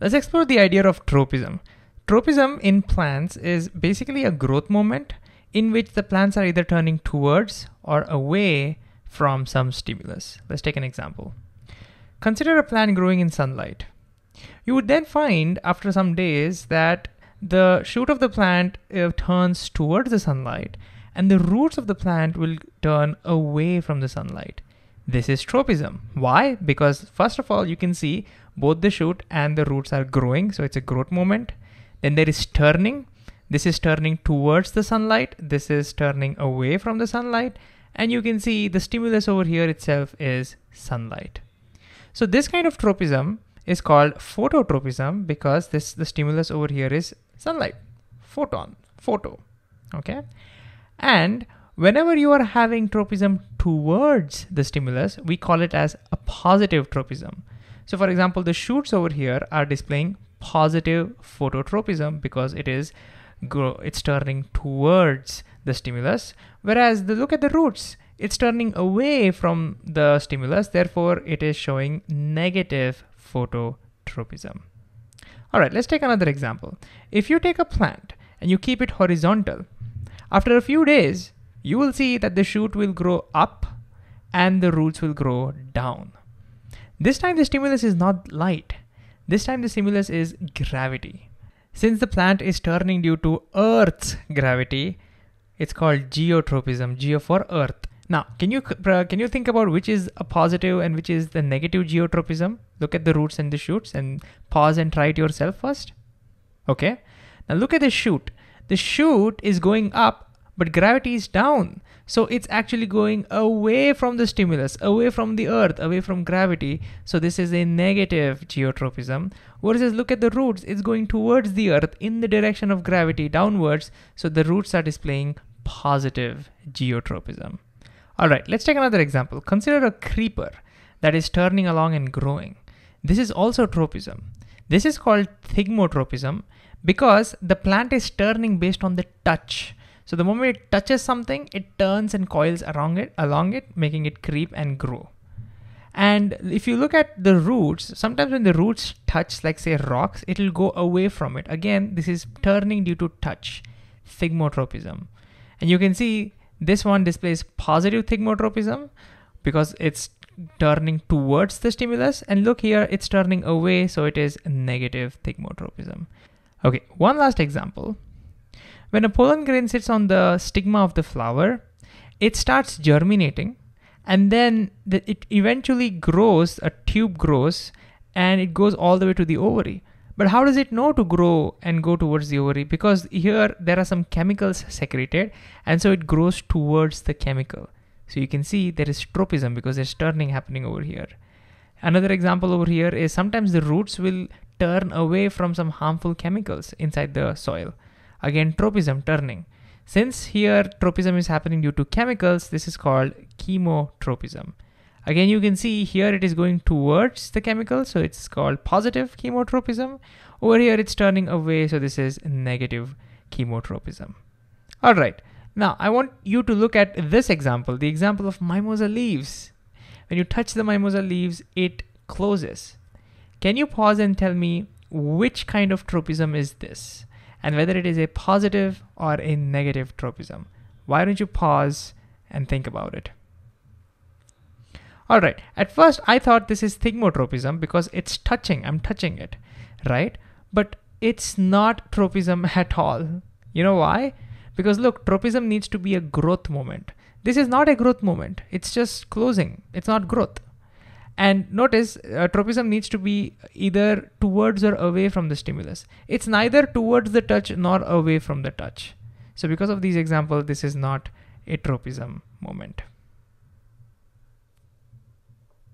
Let's explore the idea of tropism. Tropism in plants is basically a growth moment in which the plants are either turning towards or away from some stimulus. Let's take an example. Consider a plant growing in sunlight. You would then find after some days that the shoot of the plant turns towards the sunlight and the roots of the plant will turn away from the sunlight. This is tropism. Why? Because first of all, you can see both the shoot and the roots are growing, so it's a growth moment. Then there is turning. This is turning towards the sunlight. This is turning away from the sunlight. And you can see the stimulus over here itself is sunlight. So this kind of tropism is called phototropism because the stimulus over here is sunlight, photon, photo, okay? And whenever you are having tropism towards the stimulus, we call it as a positive tropism. So for example, the shoots over here are displaying positive phototropism because it's turning towards the stimulus, whereas look at the roots, it's turning away from the stimulus, therefore it is showing negative phototropism. All right, let's take another example. If you take a plant and you keep it horizontal, after a few days, you will see that the shoot will grow up and the roots will grow down. This time the stimulus is not light. This time the stimulus is gravity. Since the plant is turning due to Earth's gravity, it's called geotropism, geo for Earth. Now, can you think about which is a positive and which is the negative geotropism? Look at the roots and the shoots and pause and try it yourself first. Okay, now look at the shoot. The shoot is going up, but gravity is down. So it's actually going away from the stimulus, away from the earth, away from gravity. So this is a negative geotropism. Whereas look at the roots, it's going towards the earth in the direction of gravity downwards. So the roots are displaying positive geotropism. All right, let's take another example. Consider a creeper that is turning along and growing. This is also tropism. This is called thigmotropism because the plant is turning based on the touch. So the moment it touches something, it turns and coils along it, making it creep and grow. And if you look at the roots, sometimes when the roots touch, like say rocks, it'll go away from it. Again, this is turning due to touch, thigmotropism. And you can see this one displays positive thigmotropism because it's turning towards the stimulus. And look here, it's turning away, so it is negative thigmotropism. Okay, one last example. When a pollen grain sits on the stigma of the flower, it starts germinating and then it eventually grows, a tube grows, and it goes all the way to the ovary. But how does it know to grow and go towards the ovary? Because here there are some chemicals secreted and so it grows towards the chemical. So you can see there is tropism because there's turning happening over here. Another example over here is sometimes the roots will turn away from some harmful chemicals inside the soil. Again, tropism, turning. Since here tropism is happening due to chemicals, this is called chemotropism. Again, you can see here it is going towards the chemical, so it's called positive chemotropism. Over here it's turning away, so this is negative chemotropism. All right, now I want you to look at this example, the example of mimosa leaves. When you touch the mimosa leaves, it closes. Can you pause and tell me which kind of tropism is this? And whether it is a positive or a negative tropism. Why don't you pause and think about it? All right, at first I thought this is thigmotropism because it's touching, I'm touching it, right? But it's not tropism at all. You know why? Because look, tropism needs to be a growth moment. This is not a growth moment, it's just closing, it's not growth. And notice tropism needs to be either towards or away from the stimulus. It's neither towards the touch nor away from the touch. So because of these examples, this is not a tropism moment.